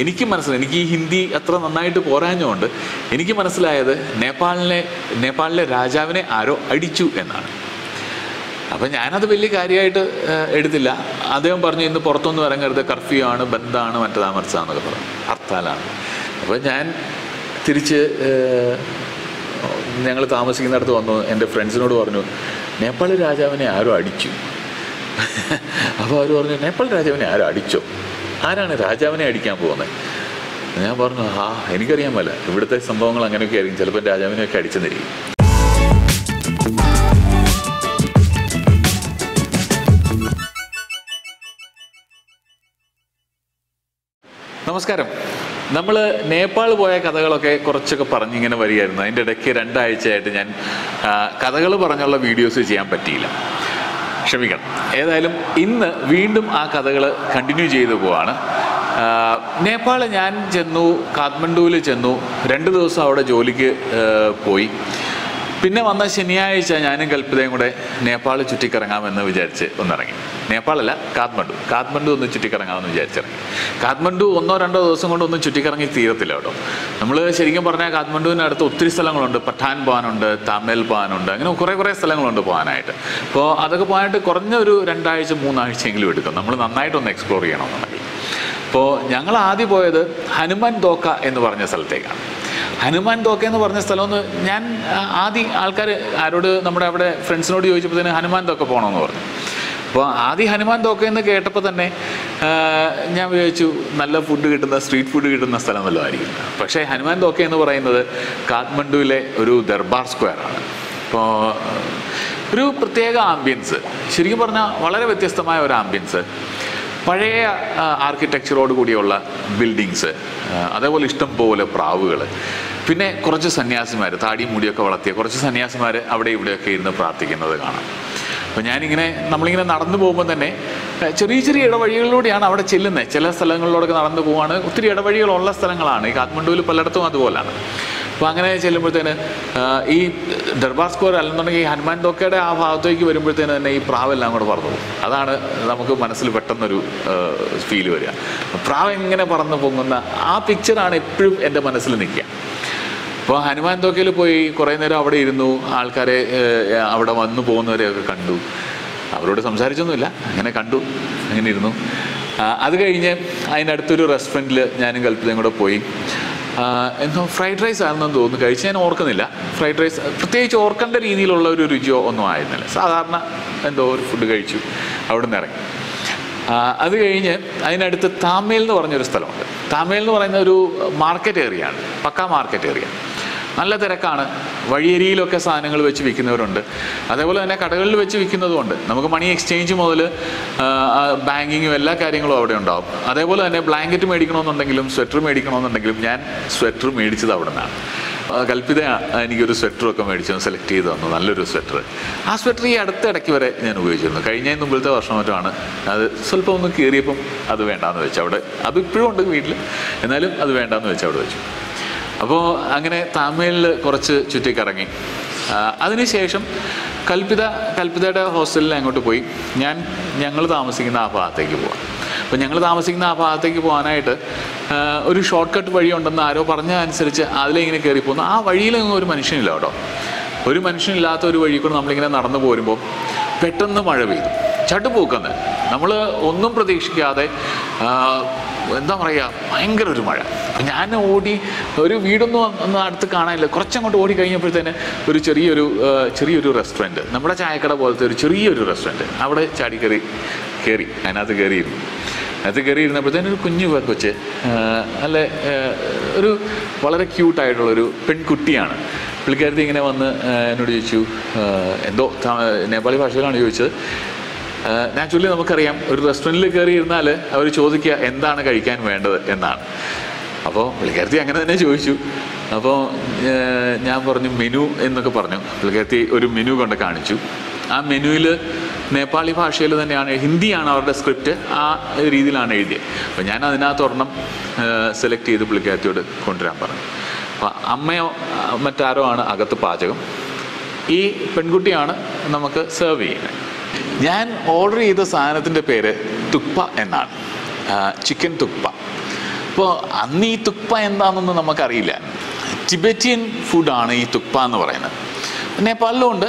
എനിക്ക് മനസ്സിലായി, എനിക്ക് ഈ ഹിന്ദി അത്ര നന്നായിട്ട് പോരാഞ്ഞുകൊണ്ട് എനിക്ക് മനസ്സിലായത് നേപ്പാളിലെ രാജാവിനെ ആരോ അടിച്ചു എന്നാണ്. അപ്പം ഞാനത് വലിയ കാര്യമായിട്ട് എടുത്തില്ല. അദ്ദേഹം പറഞ്ഞു ഇന്ന് പുറത്തൊന്നും ഇറങ്ങരുത്, കർഫ്യൂ ആണ്, ബന്ധാണ്, മറ്റേതാ മറിച്ചാന്നൊക്കെ പറഞ്ഞു, ഹർത്താലാണ്. അപ്പം ഞാൻ തിരിച്ച് ഞങ്ങൾ താമസിക്കുന്നിടത്ത് വന്നു, എൻ്റെ ഫ്രണ്ട്സിനോട് പറഞ്ഞു നേപ്പാൾ രാജാവിനെ ആരോ അടിച്ചു. അപ്പോൾ അവർ പറഞ്ഞു നേപ്പാൾ രാജാവിനെ ആരോ അടിച്ചോ, ആരാണ് രാജാവിനെ അടിക്കാൻ പോകുന്നത്? ഞാൻ പറഞ്ഞു ആ എനിക്കറിയാൻ പറ്റില്ല, ഇവിടുത്തെ സംഭവങ്ങൾ അങ്ങനെയൊക്കെ ആയിരിക്കും, ചിലപ്പോൾ രാജാവിനെയൊക്കെ അടിച്ചെന്നിരിക്കും. നമസ്കാരം. നമ്മൾ നേപ്പാൾ പോയ കഥകളൊക്കെ കുറച്ചൊക്കെ പറഞ്ഞിങ്ങനെ വരികയായിരുന്നു. അതിൻ്റെ ഇടയ്ക്ക് രണ്ടാഴ്ചയായിട്ട് ഞാൻ കഥകൾ പറഞ്ഞുള്ള വീഡിയോസ് ചെയ്യാൻ പറ്റിയില്ല, ക്ഷമിക്കണം. ഏതായാലും ഇന്ന് വീണ്ടും ആ കഥകൾ കണ്ടിന്യൂ ചെയ്തു പോവാണ്. നേപ്പാൾ ഞാൻ ചെന്നു, കാഠ്മണ്ഡുവിൽ ചെന്നു, 2 ദിവസം അവിടെ ജോലിക്ക് പോയി. പിന്നെ വന്ന ശനിയാഴ്ച ഞാനും കൽപ്പിതയും കൂടെ നേപ്പാൾ ചുറ്റിക്കറങ്ങാമെന്ന് വിചാരിച്ച് ഒന്നിറങ്ങി. നേപ്പാളല്ല, കാഠ്മണ്ഡു ഒന്ന് ചുറ്റിക്കറങ്ങാമെന്ന് വിചാരിച്ചിറങ്ങി. കാഠ്മണ്ഡു 1-2 ദിവസം കൊണ്ടൊന്നും ചുറ്റിക്കറങ്ങി തീരത്തില്ല കേട്ടോ. നമ്മൾ ശരിക്കും പറഞ്ഞാൽ കാഠ്മണ്ഡുവിനടുത്ത് ഒത്തിരി സ്ഥലങ്ങളുണ്ട്. പട്ടാൻ പോകാനുണ്ട്, തമിൽ പോകാനുണ്ട്, അങ്ങനെ കുറേ സ്ഥലങ്ങളുണ്ട് പോകാനായിട്ട്. അപ്പോൾ അതൊക്കെ പോകാനായിട്ട് കുറഞ്ഞൊരു 2-3 ആഴ്ചയെങ്കിലും എടുക്കും. നമ്മൾ നന്നായിട്ടൊന്ന് എക്സ്പ്ലോർ ചെയ്യണമെന്നുണ്ടെങ്കിൽ. അപ്പോൾ ഞങ്ങൾ ആദ്യം പോയത് ഹനുമാൻ ധോക്ക എന്ന് പറഞ്ഞ സ്ഥലത്തേക്കാണ്. ഹനുമാൻ ധോക്ക എന്ന് പറഞ്ഞ സ്ഥലമെന്ന് ഞാൻ ആദ്യം ആൾക്കാർ ആരോട് നമ്മുടെ അവിടെ ഫ്രണ്ട്സിനോട് ചോദിച്ചപ്പോൾ തന്നെ ഹനുമാൻ ധോക്ക പോകണമെന്ന് പറഞ്ഞു. അപ്പോൾ ആദ്യം ഹനുമാൻ ധോക്ക എന്ന് കേട്ടപ്പോൾ തന്നെ ഞാൻ വിചാരിച്ചു നല്ല ഫുഡ് കിട്ടുന്ന, സ്ട്രീറ്റ് ഫുഡ് കിട്ടുന്ന സ്ഥലം നല്ലതായിരിക്കും. പക്ഷേ ഹനുമാൻ ധോക്ക എന്ന് പറയുന്നത് കാഠ്മണ്ഡുവിലെ ഒരു ദർബാർ സ്ക്വയറാണ്. അപ്പോൾ ഒരു പ്രത്യേക ആംബിയൻസ്, ശരിക്കും പറഞ്ഞാൽ വളരെ വ്യത്യസ്തമായ ഒരു ആംബിയൻസ്. പഴയ ആർക്കിടെക്ചറോട് കൂടിയുള്ള ബിൽഡിങ്സ്, അതേപോലെ ഇഷ്ടംപോലെ പ്രാവുകൾ, പിന്നെ കുറച്ച് സന്യാസിമാർ, താടി മുടിയൊക്കെ വളർത്തിയ കുറച്ച് സന്യാസിമാർ അവിടെ ഇവിടെയൊക്കെ ഇരുന്ന് പ്രാർത്ഥിക്കുന്നത് കാണാം. അപ്പോൾ ഞാനിങ്ങനെ നമ്മളിങ്ങനെ നടന്നു പോകുമ്പോൾ തന്നെ ചെറിയ ഇടവഴികളിലൂടെയാണ് അവിടെ ചെല്ലുന്നത്. ചില സ്ഥലങ്ങളിലൂടെയൊക്കെ നടന്നു പോവുകയാണ്, ഒത്തിരി ഇടവഴികളുള്ള സ്ഥലങ്ങളാണ്. ഈ കാഠ്മണ്ഡുവിൽ പലയിടത്തും അതുപോലാണ്. അപ്പോൾ അങ്ങനെ ചെല്ലുമ്പോഴത്തേന് ഈ ദർബാർ സ്ക്വയർ അല്ലെന്നുണ്ടെങ്കിൽ ഈ ഹനുമാൻ ധോക്കയുടെ ആ ഭാഗത്തേക്ക് വരുമ്പോഴത്തേന് തന്നെ ഈ പ്രാവെല്ലാം കൂടെ പറന്നു പോകും. അതാണ് നമുക്ക് മനസ്സിൽ പെട്ടെന്നൊരു ഫീൽ വരിക. പ്രാവ് എങ്ങനെ പറന്നു പോകുന്ന ആ പിക്ചറാണ് എപ്പോഴും എൻ്റെ മനസ്സിൽ നിൽക്കുക. അപ്പോൾ ഹനുമാൻ ധോക്കയിൽ പോയി കുറേ നേരം അവിടെ ഇരുന്നു, ആൾക്കാരെ അവിടെ വന്നു പോകുന്നവരെയൊക്കെ കണ്ടു. അവരോട് സംസാരിച്ചൊന്നുമില്ല, അങ്ങനെ കണ്ടു, അങ്ങനെ ഇരുന്നു. അത് കഴിഞ്ഞ് അതിനടുത്തൊരു റെസ്റ്റോറൻറ്റിൽ ഞാനും കൽപ്പിതയും കൂടെ പോയി. എന്തോ ഫ്രൈഡ് റൈസ് ആണെന്ന് തോന്നുന്നു കഴിച്ച്, ഞാൻ ഓർക്കുന്നില്ല. ഫ്രൈഡ് റൈസ് പ്രത്യേകിച്ച് ഓർക്കേണ്ട രീതിയിലുള്ള ഒരു രുചിയോ ഒന്നും ആയിരുന്നില്ല, സാധാരണ എന്തോ ഒരു ഫുഡ് കഴിച്ചു, അവിടെ നിന്ന് ഇറങ്ങി. അത് കഴിഞ്ഞ് അതിനടുത്ത് താമേൽ എന്ന് പറഞ്ഞൊരു സ്ഥലമുണ്ട്. താമേൽ എന്ന് പറയുന്ന ഒരു മാർക്കറ്റ് ഏരിയ ആണ്, പക്കാ മാർക്കറ്റ് ഏരിയ. നല്ല തിരക്കാണ്, വഴിയരിയിലൊക്കെ സാധനങ്ങൾ വെച്ച് വിൽക്കുന്നവരുണ്ട്, അതേപോലെ തന്നെ കടകളിൽ വെച്ച് വിൽക്കുന്നതുമുണ്ട്. നമുക്ക് മണി എക്സ്ചേഞ്ച് മുതൽ ബാങ്കിങ്ങും എല്ലാ കാര്യങ്ങളും അവിടെ ഉണ്ടാവും. അതേപോലെ തന്നെ ബ്ലാങ്കറ്റ് മേടിക്കണമെന്നുണ്ടെങ്കിലും സ്വെറ്റർ മേടിക്കണമെന്നുണ്ടെങ്കിലും ഞാൻ സ്വെറ്റർ മേടിച്ചത് അവിടെ നിന്നാണ്. കൽപ്പിത എനിക്കൊരു സ്വെറ്ററൊക്കെ മേടിച്ചു സെലക്ട് ചെയ്ത് തന്നു, നല്ലൊരു സ്വെറ്റർ. ആ സ്വെറ്റർ ഈ അടുത്തിടയ്ക്ക് വരെ ഞാൻ ഉപയോഗിച്ചിരുന്നു. കഴിഞ്ഞ മുമ്പിലത്തെ വർഷം മറ്റുമാണ്. അത് സ്വല്പം ഒന്ന് കീറിയപ്പം അത് വേണ്ടാന്ന് വെച്ചു അവിടെ. അത് ഇപ്പോഴും ഉണ്ട് വീട്ടിൽ, എന്നാലും അത് വേണ്ടാന്ന് വെച്ച് അവിടെ വെച്ചു. അപ്പോൾ അങ്ങനെ തമിഴിൽ കുറച്ച് ചുറ്റിക്കറങ്ങി. അതിനുശേഷം കൽപ്പിതയുടെ ഹോസ്റ്റലിൽ അങ്ങോട്ട് പോയി. ഞങ്ങൾ താമസിക്കുന്ന ആ ഭാഗത്തേക്ക് പോവാം. അപ്പോൾ ഞങ്ങൾ താമസിക്കുന്ന ആ ഭാഗത്തേക്ക് പോകാനായിട്ട് ഒരു ഷോർട്ട് കട്ട് വഴിയുണ്ടെന്ന് ആരോ പറഞ്ഞ അനുസരിച്ച് അതിലിങ്ങനെ കയറിപ്പോകുന്നു. ആ വഴിയിലൊന്നും ഒരു മനുഷ്യനില്ല കേട്ടോ. ഒരു മനുഷ്യനില്ലാത്ത ഒരു വഴി കൂടെ നമ്മളിങ്ങനെ നടന്നു പോരുമ്പോൾ പെട്ടെന്ന് മഴ പെയ്തു, ചടുപൂക്കുന്ന. നമ്മൾ ഒന്നും പ്രതീക്ഷിക്കാതെ എന്താ പറയുക, ഭയങ്കര ഒരു മഴ. ഞാൻ ഓടി, ഒരു വീടൊന്നും ഒന്നും അടുത്ത് കാണാനില്ല. കുറച്ചങ്ങോട്ട് ഓടി കഴിഞ്ഞപ്പോഴത്തേന് ഒരു ചെറിയൊരു റെസ്റ്റോറൻറ്റ്, നമ്മുടെ ചായക്കട പോലത്തെ ഒരു ചെറിയൊരു റെസ്റ്റോറൻറ്റ്, അവിടെ കയറി അതിനകത്ത് കയറിയിരുന്നു. അത് കയറിയിരുന്നപ്പോഴത്തേന് ഒരു കുഞ്ഞു കൊച്ച്, നല്ല ഒരു വളരെ ക്യൂട്ടായിട്ടുള്ളൊരു പെൺകുട്ടിയാണ്. പുള്ളിക്കാരത്തി ഇങ്ങനെ വന്ന് എന്നോട് ചോദിച്ചു, എന്തോ നേപ്പാളി ഭാഷയിലാണ് ചോദിച്ചത്. നാച്ചുറലി നമുക്കറിയാം ഒരു റെസ്റ്റോറൻറ്റിൽ കയറിയിരുന്നാൽ അവർ ചോദിക്കുക എന്താണ് കഴിക്കാൻ വേണ്ടത് എന്നാണ്. അപ്പോൾ പുള്ളിക്കാരത്തി അങ്ങനെ തന്നെ ചോദിച്ചു. അപ്പോൾ ഞാൻ പറഞ്ഞു മെനു എന്നൊക്കെ പറഞ്ഞു. പുള്ളിക്കാരത്തി ഒരു മെനു കൊണ്ട് കാണിച്ചു. ആ മെനുവിൽ നേപ്പാളി ഭാഷയിൽ തന്നെയാണ്, ഹിന്ദിയാണ് അവരുടെ സ്ക്രിപ്റ്റ്, ആ രീതിയിലാണ് എഴുതിയത്. അപ്പോൾ ഞാൻ അതിനകത്ത് ഒരെണ്ണം സെലക്ട് ചെയ്ത് പുള്ളിക്കാരത്തിയോട് കൊണ്ടുവരാൻ പറഞ്ഞു. അപ്പോൾ അമ്മയോ മറ്റാരോ ആണ് അകത്ത് പാചകം, ഈ പെൺകുട്ടിയാണ് നമുക്ക് സെർവ് ചെയ്യുന്നത്. ഞാൻ ഓർഡർ ചെയ്ത സാധനത്തിൻ്റെ പേര് തുക്പ എന്നാണ്, ചിക്കൻ തുക്പ. ഇപ്പോൾ അന്ന് ഈ തുക്പ എന്താണെന്ന് നമുക്കറിയില്ല. ടിബറ്റിയൻ ഫുഡാണ് ഈ തുക്പ എന്ന് പറയുന്നത്. നേപ്പാളിലും ഉണ്ട്.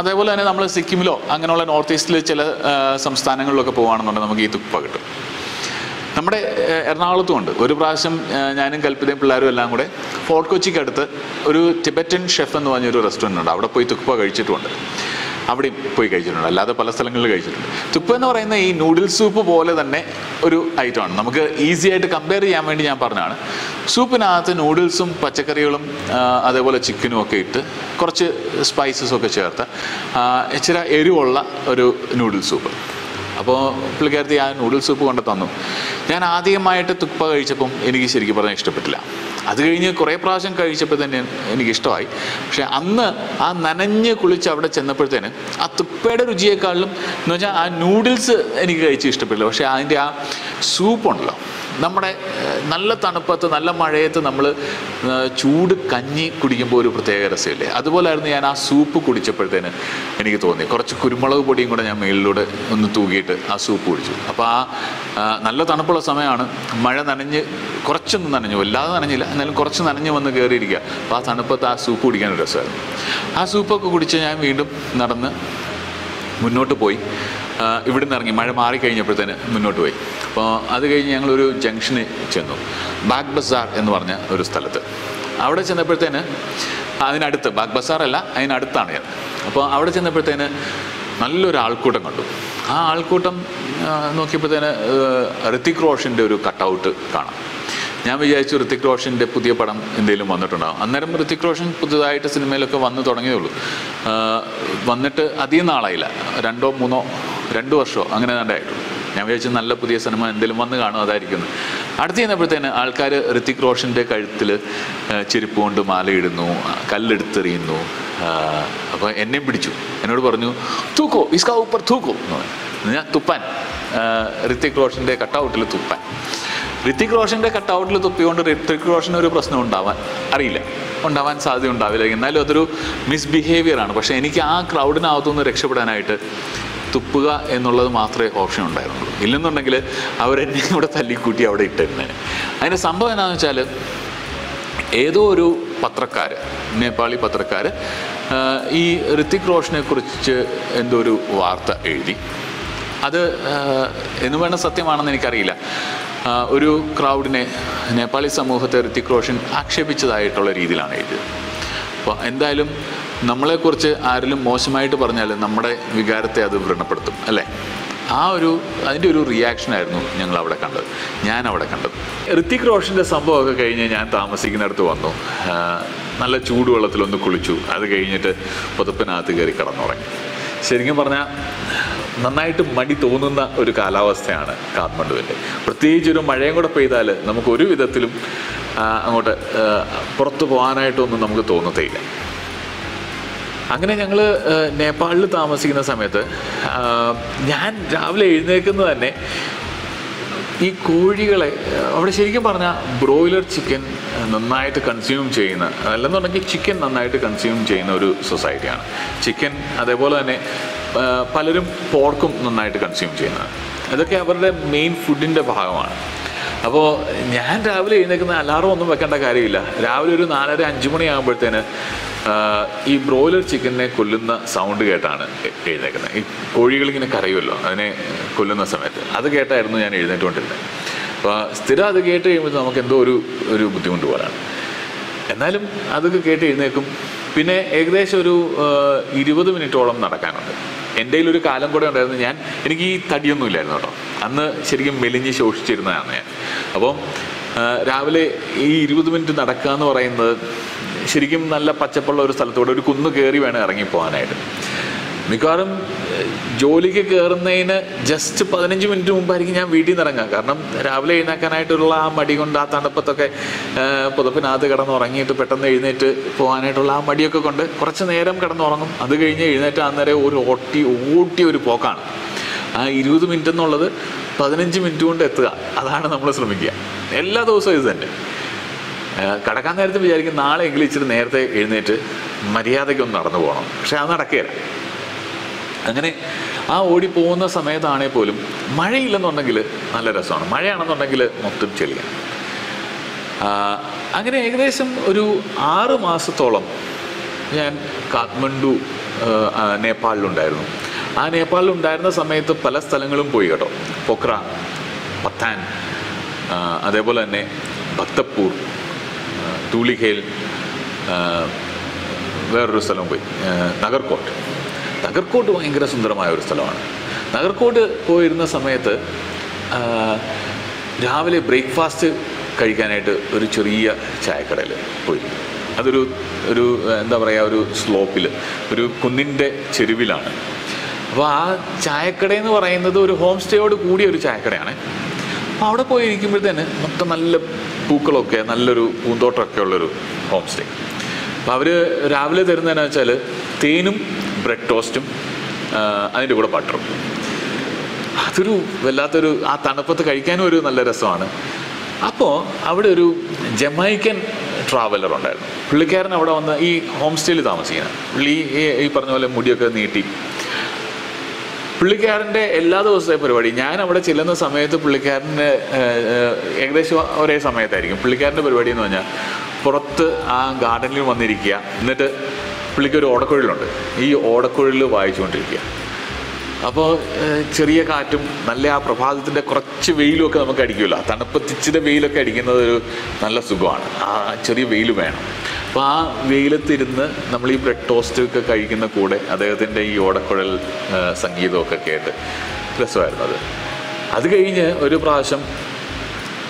അതേപോലെ തന്നെ നമ്മൾ സിക്കിമിലോ അങ്ങനെയുള്ള നോർത്ത് ഈസ്റ്റിൽ ചില സംസ്ഥാനങ്ങളിലൊക്കെ പോകുകയാണെന്നുണ്ടെങ്കിൽ നമുക്ക് ഈ തുക്പ കിട്ടും. നമ്മുടെ എറണാകുളത്തും ഉണ്ട്. ഒരു പ്രാവശ്യം ഞാനും കൽപ്പിതയും പിള്ളേരും എല്ലാം കൂടെ ഫോർട്ട് കൊച്ചിക്കടുത്ത് ഒരു ടിബറ്റൻ ഷെഫ് എന്ന് പറഞ്ഞൊരു റെസ്റ്റോറൻ്റ് ഉണ്ട്. അവിടെ പോയി തുക്പ കഴിച്ചിട്ടുണ്ട്. അവിടെയും പോയി കഴിച്ചിട്ടുണ്ട്. അല്ലാതെ പല സ്ഥലങ്ങളിൽ കഴിച്ചിട്ടുണ്ട്. തുക്പ എന്ന് പറയുന്ന ഈ നൂഡിൽ സൂപ്പ് പോലെ തന്നെ ഒരു ഐറ്റമാണ്. നമുക്ക് ഈസി ആയിട്ട് കമ്പയർ ചെയ്യാൻ വേണ്ടി ഞാൻ പറഞ്ഞതാണ്. സൂപ്പിനകത്ത് നൂഡിൽസും പച്ചക്കറികളും അതേപോലെ ചിക്കനും ഒക്കെ ഇട്ട് കുറച്ച് സ്പൈസസൊക്കെ ചേർത്ത് ഇച്ചിരി എരിവുള്ള ഒരു നൂഡിൽ സൂപ്പ്. അപ്പോൾ പുള്ളിക്കാരത്തി ആ നൂഡിൽ സൂപ്പ് കൊണ്ട് തന്നു. ഞാൻ ആദ്യമായിട്ട് തുക്പ കഴിച്ചപ്പം എനിക്ക് ശരിക്കും പറഞ്ഞാൽ ഇഷ്ടപ്പെട്ടില്ല. അത് കഴിഞ്ഞ് കുറേ പ്രാവശ്യം കഴിച്ചപ്പോൾ തന്നെ എനിക്കിഷ്ടമായി. പക്ഷേ അന്ന് ആ നനഞ്ഞ് കുളിച്ച് അവിടെ ചെന്നപ്പോഴത്തേന് ആ തുപ്പയുടെ രുചിയേക്കാളും എന്ന് വെച്ചാൽ ആ നൂഡിൽസ് എനിക്ക് കഴിച്ച് ഇഷ്ടപ്പെട്ടില്ല. പക്ഷേ അതിൻ്റെ ആ സൂപ്പുണ്ടല്ലോ, നമ്മുടെ നല്ല തണുപ്പത്ത് നല്ല മഴയത്ത് നമ്മൾ ചൂട് കഞ്ഞി കുടിക്കുമ്പോൾ ഒരു പ്രത്യേക രസമില്ലേ, അതുപോലായിരുന്നു ഞാൻ ആ സൂപ്പ് കുടിച്ചപ്പോഴത്തേന് എനിക്ക് തോന്നി. കുറച്ച് കുരുമുളക് പൊടിയും കൂടെ ഞാൻ മേളിലൂടെ ഒന്ന് തൂക്കിയിട്ട് ആ സൂപ്പ് കുടിച്ചു. അപ്പോൾ ആ നല്ല തണുപ്പുള്ള സമയമാണ്, മഴ നനഞ്ഞ് കുറച്ചൊന്നും നനഞ്ഞു, വല്ലാതെ നനഞ്ഞില്ല, എന്നാലും കുറച്ച് നനഞ്ഞ് വന്ന് കയറിയിരിക്കുക. അപ്പോൾ ആ തണുപ്പത്ത് ആ സൂപ്പ് കുടിക്കാനൊരു രസമായിരുന്നു. ആ സൂപ്പൊക്കെ കുടിച്ച് ഞാൻ വീണ്ടും നടന്ന് മുന്നോട്ട് പോയി. ഇവിടെ നിന്ന് ഇറങ്ങി മഴ മാറിക്കഴിഞ്ഞപ്പോഴത്തേന് മുന്നോട്ട് പോയി. അപ്പോൾ അത് കഴിഞ്ഞ് ഞങ്ങളൊരു ജംഗ്ഷനിൽ ചെന്നു, ബാഗ് ബസാർ എന്ന് പറഞ്ഞ ഒരു സ്ഥലത്ത്. അവിടെ ചെന്നപ്പോഴത്തേന് അതിനടുത്ത്, ബാഗ് ബസാറല്ല അതിനടുത്താണ് ഞാൻ. അപ്പോൾ അവിടെ ചെന്നപ്പോഴത്തേന് നല്ലൊരു ആൾക്കൂട്ടം കണ്ടു. ആ ആൾക്കൂട്ടം നോക്കിയപ്പോഴത്തേന് ഋത്തിക് റോഷൻ്റെ ഒരു കട്ടൗട്ട് കാണാം. ഞാൻ വിചാരിച്ചു ഋത്തിക് റോഷൻ്റെ പുതിയ പടം എന്തെങ്കിലും വന്നിട്ടുണ്ടാകും. അന്നേരം ഋത്തിക് റോഷൻ പുതുതായിട്ട് സിനിമയിലൊക്കെ വന്ന് തുടങ്ങിയതുള്ളൂ. വന്നിട്ട് അധികം നാളായില്ല, 2 വർഷമോ അങ്ങനെ ഉണ്ടായിട്ടുള്ളൂ. ഞാൻ വിചാരിച്ചു നല്ല പുതിയ സിനിമ എന്തെങ്കിലും വന്ന് കാണും, അതായിരിക്കുന്നു. അടുത്ത് ചെന്നപ്പോഴത്തേന് ആൾക്കാർ ഋത്തിക് റോഷൻ്റെ കഴുത്തിൽ ചെരുപ്പ് കൊണ്ട് മാലയിടുന്നു, കല്ലെടുത്തെറിയുന്നു. അപ്പോൾ എന്നെയും പിടിച്ചു, എന്നോട് പറഞ്ഞു തൂക്കോ ഇസ്കാ ഊപ്പർ തൂക്കോ എന്ന് പറഞ്ഞു. ഞാൻ തുപ്പാൻ, ഋത്തിക് റോഷൻ്റെ കട്ടൗട്ടിൽ തുപ്പാൻ. ഋത്തിക് റോഷൻ്റെ കട്ടൗട്ടിൽ തുപ്പിക്കൊണ്ട് ഋത്തിക് റോഷന് ഒരു പ്രശ്നം ഉണ്ടാവാൻ അറിയില്ല, ഉണ്ടാവാൻ സാധ്യത ഉണ്ടാവില്ല, എന്നാലും അതൊരു മിസ്ബിഹേവിയറാണ്. പക്ഷേ എനിക്ക് ആ ക്രൗഡിനകത്തുനിന്ന് രക്ഷപ്പെടാനായിട്ട് തുപ്പുക എന്നുള്ളത് മാത്രമേ ഓപ്ഷൻ ഉണ്ടായിരുന്നുള്ളൂ. ഇല്ലെന്നുണ്ടെങ്കിൽ അവരെന്നെ ഇവിടെ തല്ലിക്കൂട്ടി അവിടെ ഇട്ടിരുന്നേ. അതിൻ്റെ സംഭവം എന്താണെന്ന് വെച്ചാൽ, ഏതോ ഒരു പത്രക്കാർ, നേപ്പാളി പത്രക്കാർ ഈ ഋത്തിക് റോഷനെ കുറിച്ച് എന്തോ ഒരു വാർത്ത എഴുതി. അത് എന്ന് വേണ്ട സത്യമാണെന്ന് എനിക്കറിയില്ല. ഒരു ക്രൗഡിനെ, നേപ്പാളി സമൂഹത്തെ ഋത്തിക് റോഷൻ ആക്ഷേപിച്ചതായിട്ടുള്ള രീതിയിലാണ് എഴുതിയത്. അപ്പോൾ എന്തായാലും നമ്മളെക്കുറിച്ച് ആരെങ്കിലും മോശമായിട്ട് പറഞ്ഞാൽ നമ്മുടെ വികാരത്തെ അത് വ്രണപ്പെടുത്തും അല്ലേ. അതിൻ്റെ ഒരു റിയാക്ഷനായിരുന്നു ഞങ്ങളവിടെ കണ്ടത്, ഞാനവിടെ കണ്ടത്. ഋത്തിക് റോഷൻ്റെ സംഭവമൊക്കെ കഴിഞ്ഞ് ഞാൻ താമസിക്കുന്നിടത്ത് വന്നു. നല്ല ചൂടുവെള്ളത്തിലൊന്ന് കുളിച്ചു. അത് കഴിഞ്ഞിട്ട് പുതപ്പിനകത്ത് കയറി കിടന്നുറങ്ങി. ശരിക്കും പറഞ്ഞാൽ നന്നായിട്ട് മടി തോന്നുന്ന ഒരു കാലാവസ്ഥയാണ് കാഠ്മണ്ഡുവിൻ്റെ. പ്രത്യേകിച്ച് ഒരു മഴയും കൂടെ പെയ്താൽ നമുക്ക് ഒരു വിധത്തിലും അങ്ങോട്ട് പുറത്തു പോകാനായിട്ടൊന്നും നമുക്ക് തോന്നത്തേയില്ല. അങ്ങനെ ഞങ്ങൾ നേപ്പാളിൽ താമസിക്കുന്ന സമയത്ത് ഞാൻ രാവിലെ എഴുന്നേൽക്കുന്നത് തന്നെ ഈ കോഴികളെ, അവിടെ ശരിക്കും പറഞ്ഞാൽ ബ്രോയിലർ ചിക്കൻ നന്നായിട്ട് കൺസ്യൂം ചെയ്യുന്ന, അല്ലെന്നുണ്ടെങ്കിൽ ചിക്കൻ നന്നായിട്ട് കൺസ്യൂം ചെയ്യുന്ന ഒരു സൊസൈറ്റിയാണ്. ചിക്കൻ അതേപോലെ തന്നെ പലരും പോർക്കും നന്നായിട്ട് കൺസ്യൂം ചെയ്യുന്നത്. അതൊക്കെ അവരുടെ മെയിൻ ഫുഡിൻ്റെ ഭാഗമാണ്. അപ്പോൾ ഞാൻ രാവിലെ എഴുന്നേൽക്കുന്ന അലാറം ഒന്നും വെക്കേണ്ട കാര്യമില്ല. രാവിലെ ഒരു 4:30-5 മണി ആകുമ്പോഴത്തേന് ഈ ബ്രോയിലർ ചിക്കനെ കൊല്ലുന്ന സൗണ്ട് കേട്ടാണ് എഴുന്നേക്കുന്നത്. ഈ കോഴികളിങ്ങനെ കരയുമല്ലോ അതിനെ കൊല്ലുന്ന സമയത്ത്, അത് കേട്ടായിരുന്നു ഞാൻ എഴുന്നേറ്റുകൊണ്ടിരുന്നത്. അപ്പോൾ സ്ഥിരം അത് കേട്ട് കഴിയുമ്പോൾ നമുക്ക് എന്തോ ഒരു ബുദ്ധിമുട്ട് പോലാണ്. എന്നാലും അതൊക്കെ കേട്ട് എഴുന്നേക്കും. പിന്നെ ഏകദേശം ഒരു 20 മിനിറ്റോളം നടക്കാനുണ്ട്. എൻ്റെ കയ്യിലൊരു കാലം കൂടെ ഉണ്ടായിരുന്നു. എനിക്ക് ഈ തടിയൊന്നും ഇല്ലായിരുന്നു കേട്ടോ. അന്ന് ശരിക്കും മെലിഞ്ഞ് ശോഷിച്ചിരുന്നതാണ് ഞാൻ. അപ്പം രാവിലെ ഈ 20 മിനിറ്റ് നടക്കുക എന്ന് പറയുന്നത് ശരിക്കും നല്ല പച്ചപ്പുള്ള ഒരു സ്ഥലത്തൂടെ ഒരു കുന്ന് കയറി വേണം ഇറങ്ങിപ്പോകാനായിട്ട്. മിക്കവാറും ജോലിക്ക് കയറുന്നതിന് ജസ്റ്റ് 15 മിനിറ്റ് മുമ്പായിരിക്കും ഞാൻ വീട്ടിൽ നിന്ന് ഇറങ്ങുക. കാരണം രാവിലെ എഴുന്നേക്കാനായിട്ടുള്ള ആ മടി കൊണ്ട്, ആ തണുപ്പത്തൊക്കെ പുതപ്പിനകത്ത് കിടന്നുറങ്ങിയിട്ട് പെട്ടെന്ന് എഴുന്നേറ്റ് പോകാനായിട്ടുള്ള ആ മടിയൊക്കെ കൊണ്ട് കുറച്ച് നേരം കിടന്നുറങ്ങും. അത് കഴിഞ്ഞ് എഴുന്നേറ്റ് അന്നേരം ഒരു ഓട്ടി ഒരു പോക്കാണ്. ആ 20 മിനിറ്റ് എന്നുള്ളത് 15 മിനിറ്റ് കൊണ്ട് എത്തുക, അതാണ് നമ്മൾ ശ്രമിക്കുക. എല്ലാ ദിവസവും ഇത് തന്നെ. കിടക്കാൻ നേരത്തെ വിചാരിക്കും നാളെ എങ്കിലും ഇച്ചിരി നേരത്തെ എഴുന്നേറ്റ് മര്യാദയ്ക്കൊന്ന് നടന്നു പോകണം. പക്ഷെ അത് നടക്കുകയില്ല. അങ്ങനെ ആ ഓടിപ്പോകുന്ന സമയത്താണെങ്കിൽ പോലും മഴയില്ലെന്നുണ്ടെങ്കിൽ നല്ല രസമാണ്. മഴയാണെന്നുണ്ടെങ്കിൽ മൊത്തം ചെളിയാണ്. അങ്ങനെ ഏകദേശം ഒരു 6 മാസത്തോളം ഞാൻ കാഠ്മണ്ഡു നേപ്പാളിലുണ്ടായിരുന്നു. ആ നേപ്പാളിലുണ്ടായിരുന്ന സമയത്ത് പല സ്ഥലങ്ങളും പോയി കേട്ടോ. പൊക്ര, പത്താൻ, അതേപോലെ തന്നെ ഭക്തപ്പൂർ, തൂലിഖേൽ, വേറൊരു സ്ഥലം പോയി നഗർകോട്ട്. നഗർകോട്ട് ഭയങ്കര സുന്ദരമായ ഒരു സ്ഥലമാണ്. നഗർകോട്ട് പോയിരുന്ന സമയത്ത് രാവിലെ ബ്രേക്ക്ഫാസ്റ്റ് കഴിക്കാനായിട്ട് ഒരു ചെറിയ ചായക്കടയിൽ പോയി. അതൊരു ഒരു എന്താ പറയുക, ഒരു സ്ലോപ്പിൽ, ഒരു കുന്നിൻ്റെ ചെരുവിലാണ്. അപ്പോൾ ആ ചായക്കടയെന്ന് പറയുന്നത് ഒരു ഹോം സ്റ്റേയോട് കൂടിയ ഒരു ചായക്കടയാണ്. അപ്പോൾ അവിടെ പോയി ഇരിക്കുമ്പോഴത്തേന് മൊത്തം നല്ല പൂക്കളൊക്കെ, നല്ലൊരു പൂന്തോട്ടമൊക്കെ ഉള്ളൊരു ഹോം സ്റ്റേ. അപ്പോൾ അവർ രാവിലെ തരുന്നതെന്നു വെച്ചാൽ തേനും ബ്രെഡ് ടോസ്റ്റും അതിൻ്റെ കൂടെ ബട്ടറും. അതൊരു വല്ലാത്തൊരു, ആ തണുപ്പത്ത് കഴിക്കാനും ഒരു നല്ല രസമാണ്. അപ്പോൾ അവിടെ ഒരു ജമൈക്കൻ ട്രാവലർ ഉണ്ടായിരുന്നു. പുള്ളിക്കാരൻ അവിടെ വന്ന് ഈ ഹോം സ്റ്റേയിൽ താമസിക്കുന്നത്. പുള്ളി ഈ പറഞ്ഞ പോലെ മുടിയൊക്കെ നീട്ടി. പുള്ളിക്കാരൻ്റെ എല്ലാ ദിവസത്തെ പരിപാടി, ഞാൻ അവിടെ ചെല്ലുന്ന സമയത്ത് പുള്ളിക്കാരൻ്റെ ഏകദേശം ഒരേ സമയത്തായിരിക്കും. പുള്ളിക്കാരൻ്റെ പരിപാടി എന്ന് പറഞ്ഞാൽ പുറത്ത് ആ ഗാർഡനിൽ വന്നിരിക്കുക, എന്നിട്ട് പുള്ളിക്കൊരു ഓടക്കുഴലുണ്ട്, ഈ ഓടക്കുഴലിൽ വായിച്ചുകൊണ്ടിരിക്കുക. അപ്പോൾ ചെറിയ കാറ്റും നല്ല ആ പ്രഭാതത്തിൻ്റെ കുറച്ച് വെയിലും ഒക്കെ നമുക്ക് അടിക്കുമല്ലോ, തണുപ്പത്തിച്ചിൻ്റെ വെയിലൊക്കെ അടിക്കുന്നത് ഒരു നല്ല സുഖമാണ്. ആ ചെറിയ വെയിൽ വേണം. അപ്പോൾ ആ വെയിലത്തിരുന്ന് നമ്മൾ ഈ ബ്രെഡ് ടോസ്റ്റ് ഒക്കെ കഴിക്കുന്ന കൂടെ അദ്ദേഹത്തിൻ്റെ ഈ ഓടക്കുഴൽ സംഗീതമൊക്കെ കേട്ട് രസമായിരുന്നു അത്. അത് കഴിഞ്ഞ് ഒരു പ്രാവശ്യം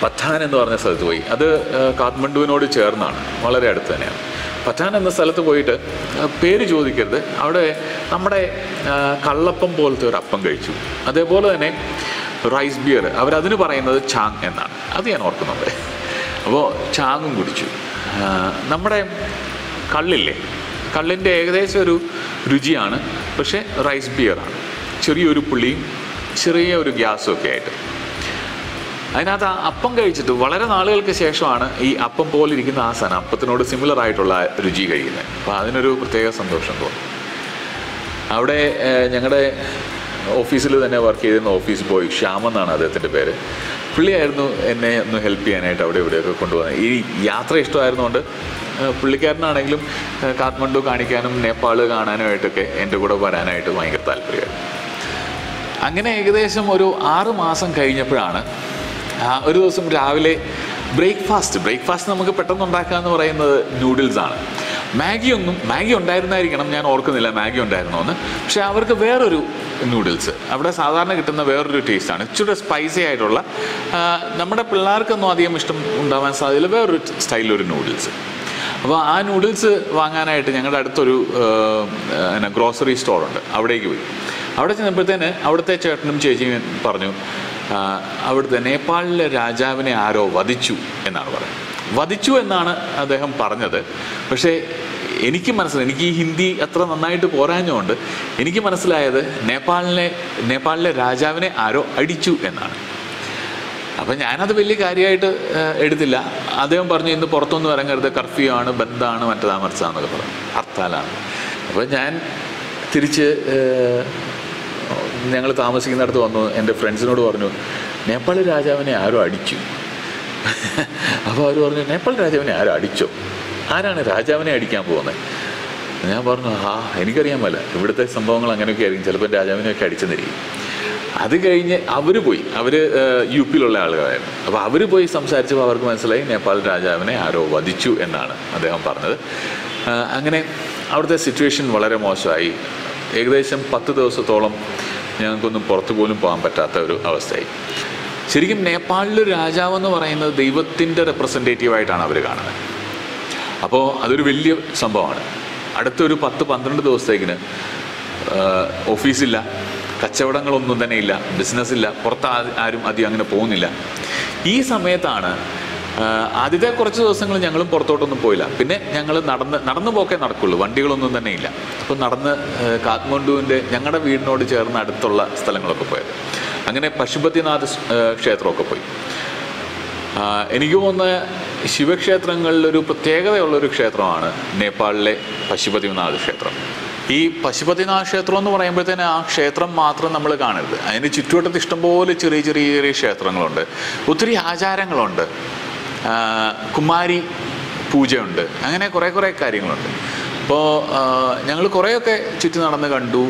പത്താൻ എന്ന് പറഞ്ഞ സ്ഥലത്ത് പോയി. അത് കാഠ്മണ്ഡുവിനോട് ചേർന്നാണ്, വളരെ അടുത്ത് തന്നെയാണ്. പത്താൻ എന്ന സ്ഥലത്ത് പോയിട്ട് പേര് ചോദിക്കരുത്, അവിടെ നമ്മുടെ കള്ളപ്പം പോലത്തെ ഒരു അപ്പം കഴിച്ചു. അതേപോലെ തന്നെ റൈസ് ബിയർ, അവരതിന് പറയുന്നത് ചാങ് എന്നാണ്, അത് ഞാൻ ഓർക്കുന്നുണ്ട്. അപ്പോൾ ചാങ്ങും കുടിച്ചു. നമ്മുടെ കള്ളില്ലേ, കള്ളിൻ്റെ ഏകദേശം ഒരു രുചിയാണ്, പക്ഷേ റൈസ് ബിയറാണ്, ചെറിയൊരു പുളിയും ചെറിയ ഒരു ഗ്യാസും ഒക്കെ ആയിട്ട്. അതിനകത്ത് ആ അപ്പം കഴിച്ചിട്ട് വളരെ നാളുകൾക്ക് ശേഷമാണ് ഈ അപ്പം പോലിരിക്കുന്ന ആ സാധനം, അപ്പത്തിനോട് സിമിലർ ആയിട്ടുള്ള രുചി കഴിക്കുന്നത്. അപ്പോൾ അതിനൊരു പ്രത്യേക സന്തോഷം തോന്നി. അവിടെ ഞങ്ങളുടെ ഓഫീസിൽ തന്നെ വർക്ക് ചെയ്തിരുന്ന ഓഫീസ് ബോയ് ശ്യാമെന്നാണ് അദ്ദേഹത്തിൻ്റെ പേര്. പുള്ളിയായിരുന്നു എന്നെ ഒന്ന് ഹെൽപ്പ് ചെയ്യാനായിട്ട് അവിടെ ഇവിടെയൊക്കെ കൊണ്ടുപോകുന്നത്. ഈ യാത്ര ഇഷ്ടമായിരുന്നുകൊണ്ട് പുള്ളിക്കാരനാണെങ്കിലും കാഠ്മണ്ഡു കാണിക്കാനും നേപ്പാൾ കാണാനുമായിട്ടൊക്കെ എൻ്റെ കൂടെ വരാനായിട്ട് ഭയങ്കര താല്പര്യമായിരുന്നു. അങ്ങനെ ഏകദേശം ഒരു 6 മാസം കഴിഞ്ഞപ്പോഴാണ് ഒരു ദിവസം രാവിലെ ബ്രേക്ക്ഫാസ്റ്റ് നമുക്ക് പെട്ടെന്നുണ്ടാക്കാമെന്ന് പറയുന്നത് നൂഡിൽസാണ്. മാഗി ഉണ്ടായിരുന്നായിരിക്കണം, ഞാൻ ഓർക്കുന്നില്ല മാഗി ഉണ്ടായിരുന്നോന്ന്. പക്ഷേ അവർക്ക് വേറൊരു നൂഡിൽസ്, അവിടെ സാധാരണ കിട്ടുന്ന വേറൊരു ടേസ്റ്റാണ്, ഇച്ചിരി സ്പൈസി ആയിട്ടുള്ള, നമ്മുടെ പിള്ളേർക്കൊന്നും അധികം ഇഷ്ടം ഉണ്ടാവാൻ സാധ്യതയില്ല, വേറൊരു സ്റ്റൈലൊരു നൂഡിൽസ്. അപ്പോൾ ആ നൂഡിൽസ് വാങ്ങാനായിട്ട് ഞങ്ങളുടെ അടുത്തൊരു ഗ്രോസറി സ്റ്റോറുണ്ട്, അവിടേക്ക് പോയി. അവിടെ ചെന്നപ്പോഴത്തേന് അവിടുത്തെ ചേട്ടനും ചേച്ചിയും പറഞ്ഞു, അവിടുത്തെ നേപ്പാളിലെ രാജാവിനെ ആരോ വധിച്ചു എന്നാണ് പറയുന്നത്. വധിച്ചു എന്നാണ് അദ്ദേഹം പറഞ്ഞത്. പക്ഷേ എനിക്ക് മനസ്സിലായി, എനിക്ക് ഈ ഹിന്ദി അത്ര നന്നായിട്ട് പോരാഞ്ഞുകൊണ്ട് എനിക്ക് മനസ്സിലായത് നേപ്പാളിലെ രാജാവിനെ ആരോ അടിച്ചു എന്നാണ്. അപ്പം ഞാനത് വലിയ കാര്യമായിട്ട് എടുത്തില്ല. അദ്ദേഹം പറഞ്ഞു, ഇന്ന് പുറത്തൊന്നും ഇറങ്ങരുത്, കർഫ്യൂ ആണ്, ബന്ധാണ്, മറ്റേതാ മറിച്ചാന്നൊക്കെ പറഞ്ഞു, ഹർത്താലാണ്. അപ്പം ഞാൻ തിരിച്ച് ഞങ്ങൾ താമസിക്കുന്നിടത്ത് വന്നു. എൻ്റെ ഫ്രണ്ട്സിനോട് പറഞ്ഞു, നേപ്പാൾ രാജാവിനെ ആരോ അടിച്ചു. അപ്പോൾ അവർ പറഞ്ഞു, നേപ്പാൾ രാജാവിനെ ആരോ അടിച്ചോ? ആരാണ് രാജാവിനെ അടിക്കാൻ പോകുന്നത്? ഞാൻ പറഞ്ഞു, എനിക്കറിയാൻ മേല, ഇവിടുത്തെ സംഭവങ്ങൾ അങ്ങനെയൊക്കെ ആയിരിക്കും, ചിലപ്പോൾ രാജാവിനെയൊക്കെ അടിച്ചെന്നിരിക്കും. അത് കഴിഞ്ഞ് അവർ പോയി, അവർ യു പിയിലുള്ള ആളുകളായിരുന്നു. അപ്പോൾ അവർ പോയി സംസാരിച്ചപ്പോൾ അവർക്ക് മനസ്സിലായി നേപ്പാൾ രാജാവിനെ ആരോ വധിച്ചു എന്നാണ് അദ്ദേഹം പറഞ്ഞത്. അങ്ങനെ അവിടുത്തെ സിറ്റുവേഷൻ വളരെ മോശമായി. ഏകദേശം 10 ദിവസത്തോളം ഞങ്ങൾക്കൊന്നും പുറത്തു പോലും പോകാൻ പറ്റാത്ത ഒരു അവസ്ഥയായി. ശരിക്കും നേപ്പാളിൽ രാജാവെന്ന് പറയുന്നത് ദൈവത്തിൻ്റെ റെപ്രസെൻറ്റേറ്റീവായിട്ടാണ് അവർ കാണുന്നത്. അപ്പോൾ അതൊരു വലിയ സംഭവമാണ്. അടുത്തൊരു 10-12 ദിവസത്തേക്കിന് ഓഫീസില്ല, കച്ചവടങ്ങളൊന്നും തന്നെ ഇല്ല, ബിസിനസ്സില്ല, പുറത്ത് ആരും അധികം അങ്ങനെ പോകുന്നില്ല. ഈ സമയത്താണ് ആദ്യത്തെ കുറച്ച് ദിവസങ്ങൾ ഞങ്ങളും പുറത്തോട്ടൊന്നും പോയില്ല. പിന്നെ ഞങ്ങൾ നടന്നു പോക്കേ നടക്കുള്ളൂ, വണ്ടികളൊന്നും തന്നെ ഇല്ല. അപ്പോൾ നടന്ന് കാഠ്മണ്ഡുവിൻ്റെ ഞങ്ങളുടെ വീടിനോട് ചേർന്ന് അടുത്തുള്ള സ്ഥലങ്ങളൊക്കെ പോയത്. അങ്ങനെ പശുപതിനാഥ് ക്ഷേത്രമൊക്കെ പോയി. എനിക്ക് തോന്നുന്ന ശിവക്ഷേത്രങ്ങളിലൊരു പ്രത്യേകതയുള്ളൊരു ക്ഷേത്രമാണ് നേപ്പാളിലെ പശുപതിനാഥ് ക്ഷേത്രം. ഈ പശുപതിനാഥ് ക്ഷേത്രം എന്ന് പറയുമ്പോഴത്തേന് ആ ക്ഷേത്രം മാത്രം നമ്മൾ കാണരുത്. അതിന് ചുറ്റുവട്ടത്ത് ഇഷ്ടംപോലെ ചെറിയ ചെറിയ ക്ഷേത്രങ്ങളുണ്ട്, ഒത്തിരി ആചാരങ്ങളുണ്ട്. Kumari Puja ഉണ്ട് അങ്ങനെ കുറേ കാര്യങ്ങളുണ്ട് അപ്പോൾ ഞങ്ങൾ കുറേയൊക്കെ ചുറ്റി നടന്ന് കണ്ടു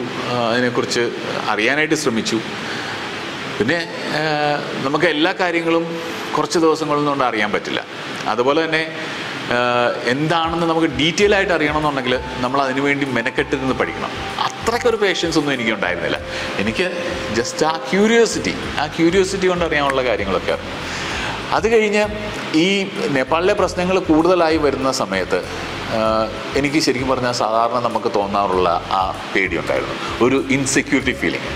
അതിനെക്കുറിച്ച് അറിയാനായിട്ട് ശ്രമിച്ചു പിന്നെ നമുക്ക് എല്ലാ കാര്യങ്ങളും കുറച്ച് ദിവസങ്ങളൊന്നും അറിയാൻ പറ്റില്ല അതുപോലെ തന്നെ എന്താണെന്ന് നമുക്ക് ഡീറ്റെയിൽ ആയിട്ട് അറിയണമെന്നുണ്ടെങ്കിൽ നമ്മൾ അതിനു വേണ്ടി മെനക്കെട്ടിരുന്ന് പഠിക്കണം അത്രയ്ക്ക് ഒരു പേഷ്യൻസ് ഒന്നും എനിക്ക് ഉണ്ടായിരുന്നില്ല എനിക്ക് ജസ്റ്റ് ആ ക്യൂരിയോസിറ്റി കൊണ്ട് അറിയാനുള്ള കാര്യങ്ങളൊക്കെ അത് കഴിഞ്ഞ് ഈ നേപ്പാളിലെ പ്രശ്നങ്ങൾ കൂടുതലായി വരുന്ന സമയത്ത് എനിക്ക് ശരിക്കും പറഞ്ഞാൽ സാധാരണ നമുക്ക് തോന്നാറുള്ള ആ പേടിയുണ്ടായിരുന്നു ഒരു ഇൻസെക്യൂരിറ്റി ഫീലിംഗ്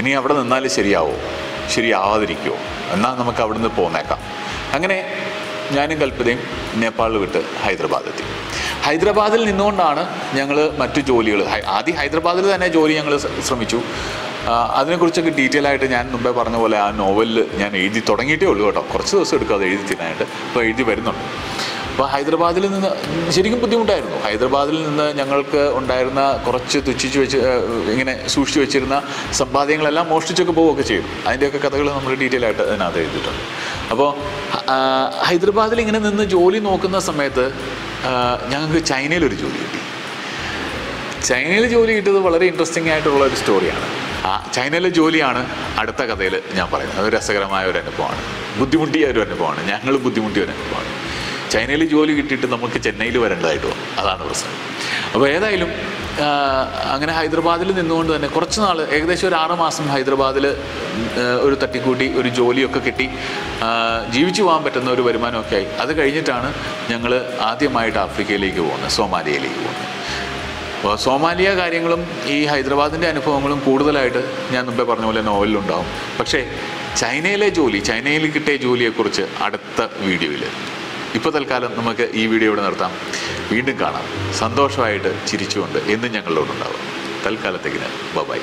ഇനി അവിടെ നിന്നാൽ ശരിയാവാതിരിക്കുമോ എന്നാൽ നമുക്ക് അവിടുന്ന് പോന്നേക്കാം അങ്ങനെ ഞാനും കൽപ്പതയും നേപ്പാളിൽ വിട്ട് ഹൈദരാബാദെത്തി ഹൈദരാബാദിൽ നിന്നുകൊണ്ടാണ് ഞങ്ങൾ മറ്റു ജോലികൾ ആദ്യം ഹൈദരാബാദിൽ തന്നെ ജോലി ഞങ്ങൾ ശ്രമിച്ചു അതിനെക്കുറിച്ചൊക്കെ ഡീറ്റെയിൽ ആയിട്ട് ഞാൻ മുമ്പേ പറഞ്ഞ പോലെ ആ നോവലിൽ ഞാൻ എഴുതി തുടങ്ങിയിട്ടേ ഉള്ളൂ കേട്ടോ കുറച്ച് ദിവസം എടുക്കും അത് എഴുതി തരാനായിട്ട് അപ്പോൾ എഴുതി വരുന്നുണ്ട് അപ്പോൾ ഹൈദരാബാദിൽ നിന്ന് ശരിക്കും ബുദ്ധിമുട്ടായിരുന്നു ഹൈദരാബാദിൽ നിന്ന് ഞങ്ങൾക്ക് ഉണ്ടായിരുന്ന കുറച്ച് തുച്ഛിച്ച് വെച്ച് ഇങ്ങനെ സൂക്ഷിച്ചു വെച്ചിരുന്ന സമ്പാദ്യങ്ങളെല്ലാം മോഷ്ടിച്ചൊക്കെ പോവുകയൊക്കെ ചെയ്തു അതിൻ്റെയൊക്കെ കഥകൾ നമ്മൾ ഡീറ്റെയിൽ ആയിട്ട് അതിനകത്ത് എഴുതിയിട്ടുണ്ട് അപ്പോൾ ഹൈദരാബാദിൽ ഇങ്ങനെ നിന്ന് ജോലി നോക്കുന്ന സമയത്ത് ഞങ്ങൾക്ക് ചൈനയിലൊരു ജോലി കിട്ടി ചൈനയിൽ ജോലി കിട്ടിയത് വളരെ ഇൻട്രസ്റ്റിംഗ് ആയിട്ടുള്ള ഒരു സ്റ്റോറിയാണ് ആ ചൈനയിലെ ജോലിയാണ് അടുത്ത കഥയിൽ ഞാൻ പറയുന്നത് അത് രസകരമായ ഒരു അനുഭവമാണ് ഞങ്ങൾ ബുദ്ധിമുട്ടിയ ഒരു അനുഭവമാണ് ചൈനയിൽ ജോലി കിട്ടിയിട്ട് നമുക്ക് ചെന്നൈയിൽ വരേണ്ടതായിട്ട് പോകും അതാണ് പ്രശ്നം അപ്പോൾ ഏതായാലും അങ്ങനെ ഹൈദരാബാദിൽ നിന്നുകൊണ്ട് തന്നെ കുറച്ച് നാൾ ഏകദേശം ഒരു 6 മാസം ഹൈദരാബാദിൽ ഒരു തട്ടിക്കൂട്ടി ഒരു ജോലിയൊക്കെ കിട്ടി ജീവിച്ചു പോകാൻ പറ്റുന്ന ഒരു വരുമാനമൊക്കെ ആയി അത് കഴിഞ്ഞിട്ടാണ് ഞങ്ങൾ ആദ്യമായിട്ട് ആഫ്രിക്കയിലേക്ക് പോകുന്നത് സോമാലിയയിലേക്ക് പോകുന്നത് അപ്പോൾ സോമാലിയ കാര്യങ്ങളും ഈ ഹൈദരാബാദിൻ്റെ അനുഭവങ്ങളും കൂടുതലായിട്ട് ഞാൻ മുമ്പേ പറഞ്ഞ പോലെ നോവലിലുണ്ടാവും പക്ഷേ ചൈനയിൽ കിട്ടിയ ജോലിയെക്കുറിച്ച് അടുത്ത വീഡിയോയിൽ ഇപ്പോൾ തൽക്കാലം നമുക്ക് ഈ വീഡിയോ ഇവിടെ നിർത്താം വീണ്ടും കാണാം സന്തോഷമായിട്ട് ചിരിച്ചുകൊണ്ട് എന്നും ഞങ്ങളോടുണ്ടാവും തൽക്കാലത്തേക്ക് ബൈ